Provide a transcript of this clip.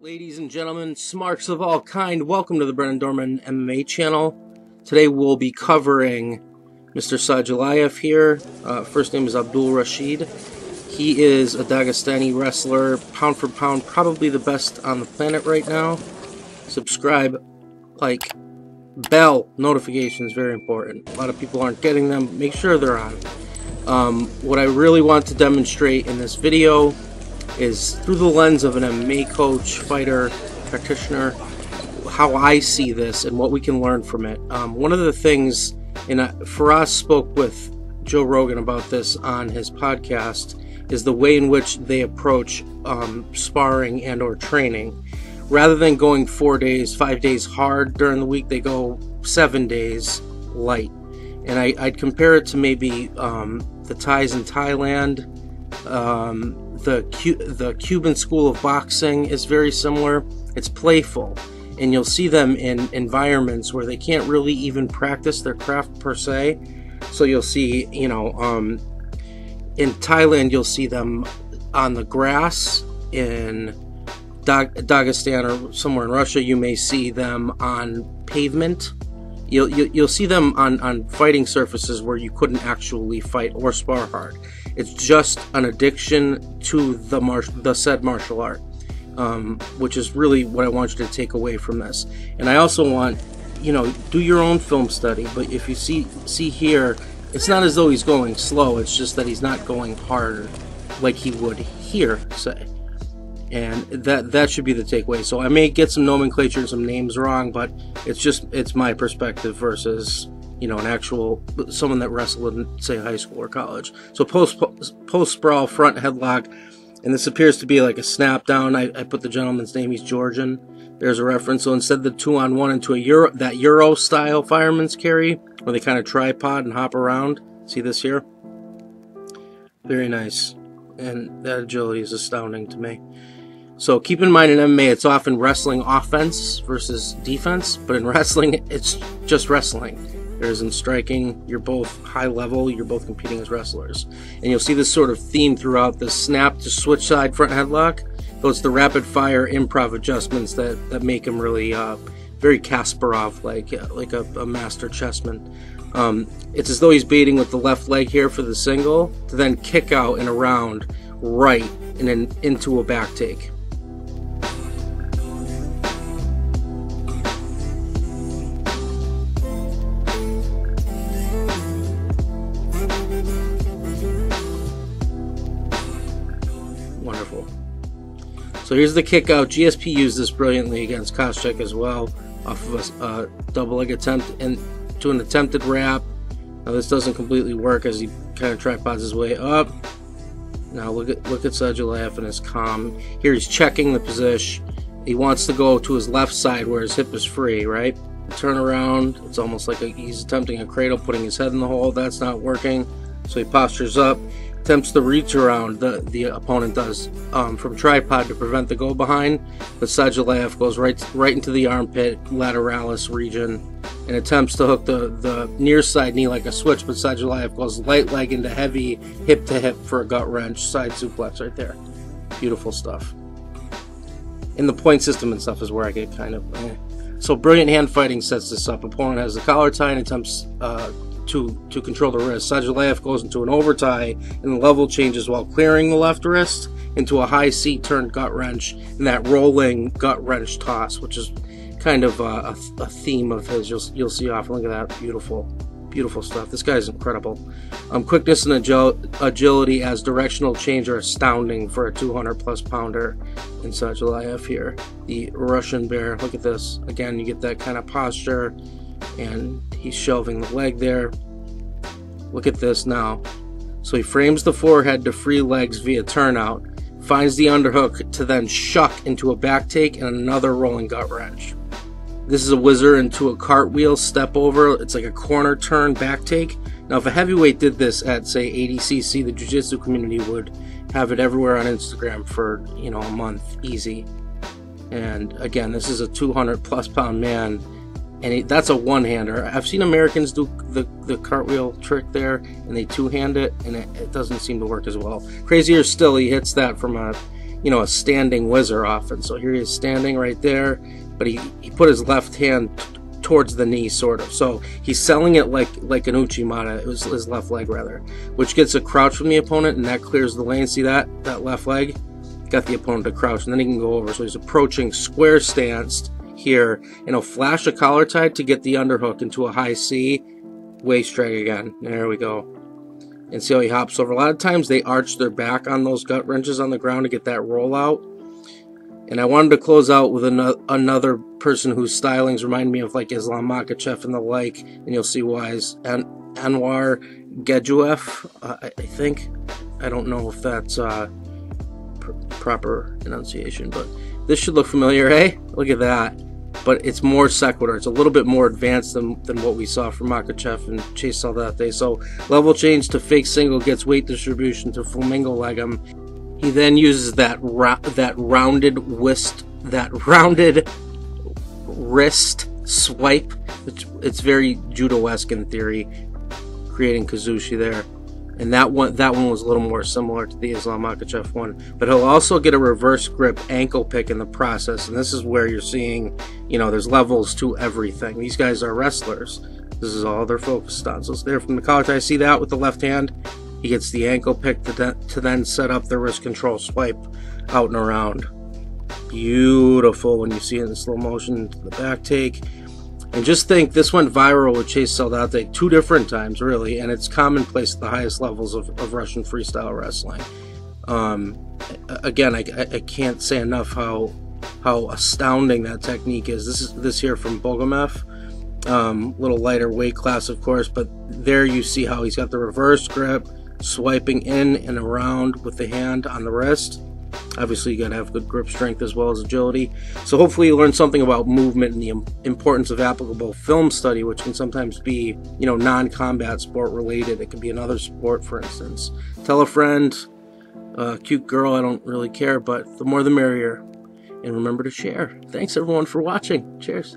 Ladies and gentlemen, smarks of all kind, welcome to the Brendan Dorman MMA channel. Today we'll be covering Mr. Sadulaev here. First name is Abdul Rashid. He is a Dagestani wrestler, pound for pound, probably the best on the planet right now. Subscribe, like, bell notifications, very important. A lot of people aren't getting them, but make sure they're on. What I really want to demonstrate in this video is through the lens of an MMA coach, fighter, practitioner, how I see this and what we can learn from it. One of the things, and Faraz spoke with Joe Rogan about this on his podcast, is the way in which they approach sparring and or training. Rather than going 4 days, 5 days hard during the week, they go 7 days light. And I'd compare it to maybe the Thais in Thailand. The Cuban school of boxing is very similar. It's playful, and you'll see them in environments where they can't really even practice their craft per se. So you'll see, you know, in Thailand you'll see them on the grass. In Dagestan or somewhere in Russia, you may see them on pavement. You'll see them on fighting surfaces where you couldn't actually fight or spar hard. It's just an addiction to the said martial art, which is really what I want you to take away from this. And I also want, you know, do your own film study. But if you see here, it's not as though he's going slow. It's just that he's not going harder like he would here, say. And that should be the takeaway. So I may get some nomenclature and some names wrong, but it's my perspective versus, you know, an actual someone that wrestled in, say, high school or college. So post sprawl, front headlock, and this appears to be like a snap down. I put the gentleman's name, he's Georgian, there's a reference. So instead of the 2-on-1 into a Euro style fireman's carry, where they kind of tripod and hop around, see this here, very nice. And that agility is astounding to me. So keep in mind, in MMA, it's often wrestling offense versus defense, but in wrestling, it's just wrestling. Whereas in striking, you're both high level, you're both competing as wrestlers. And you'll see this sort of theme throughout, the snap to switch side front headlock, though it's the rapid fire improv adjustments that make him really very Kasparov, like a master chessman. It's as though he's baiting with the left leg here for the single, to then kick out and around right and then into a back take. Wonderful. So here's the kick out. GSP used this brilliantly against Koscheck as well, off of a double leg attempt and to an attempted wrap. Now this doesn't completely work as he kind of tripods his way up. Now look at Sadulaev and his calm. Here he's checking the position. He wants to go to his left side where his hip is free, right? Turn around. It's almost like he's attempting a cradle, putting his head in the hole. That's not working. So he postures up, attempts the reach around, the opponent does, from tripod to prevent the go behind, but Sadulaev goes right into the armpit, lateralis region, and attempts to hook the near side knee like a switch, but Sadulaev goes light leg into heavy, hip to hip for a gut wrench, side suplex right there. Beautiful stuff. And the point system and stuff is where I get kind of... So brilliant hand fighting sets this up. Opponent has the collar tie and attempts... To control the wrist. Sadulaev goes into an overtie and the level changes while clearing the left wrist into a high seat turn gut wrench and that rolling gut wrench toss, which is kind of a theme of his. You'll see often. Look at that. Beautiful, beautiful stuff. This guy's incredible. Quickness and agility as directional change are astounding for a 200-plus pounder in Sadulaev here. The Russian bear. Look at this. Again, you get that kind of posture. And he's shelving the leg there. Look at this now. So he frames the forehead to free legs via turnout, finds the underhook to then shuck into a back take and another rolling gut wrench. This is a whizzer into a cartwheel step over. It's like a corner turn back take. Now if a heavyweight did this at, say, ADCC, the jiu-jitsu community would have it everywhere on Instagram for, you know, a month easy. And again, this is a 200-plus pound man. And that's a one-hander. I've seen Americans do the cartwheel trick there, and they two-hand it, and it doesn't seem to work as well. Crazier still, he hits that from a you know, a standing whizzer often. So here he is standing right there, but he put his left hand towards the knee, sort of. So he's selling it like an uchimata, it was his left leg rather, which gets a crouch from the opponent, and that clears the lane. See that left leg? Got the opponent to crouch, and then he can go over. So he's approaching square stanced here, and he'll flash a collar tie to get the underhook into a high C, waist drag again. There we go. And see how he hops over. A lot of times they arch their back on those gut wrenches on the ground to get that roll out. And I wanted to close out with another person whose stylings remind me of like Islam Makachev and the like, and you'll see why. Is Anwar Gedjuef, I think. I don't know if that's proper enunciation, but this should look familiar, eh? Look at that. But it's more sequitur. It's a little bit more advanced than what we saw from Makachev and Chase Saldate. So level change to fake single, gets weight distribution to flamingo legum. He then uses that rounded wrist swipe. It's very judo-esque in theory, creating kazushi there. And that one was a little more similar to the Islam Makachev one. But he'll also get a reverse grip ankle pick in the process. And this is where you're seeing, you know, there's levels to everything. These guys are wrestlers. This is all they're focused on. So it's there from the collar tie. See that with the left hand? He gets the ankle pick to then set up the wrist control swipe out and around. Beautiful when you see it in slow motion to the back take. And just think, this went viral with Chase Saldate 2 different times, really, and it's commonplace at the highest levels of Russian freestyle wrestling. Again, I can't say enough how astounding that technique is. This here from Bogomev, little lighter weight class, of course, but there you see how he's got the reverse grip, swiping in and around with the hand on the wrist. Obviously, you got to have good grip strength as well as agility. So hopefully you learned something about movement and the importance of applicable film study, which can sometimes be, you know, non-combat sport related. It could be another sport, for instance. Tell a friend, cute girl, I don't really care, but the more the merrier. And remember to share. Thanks, everyone, for watching. Cheers.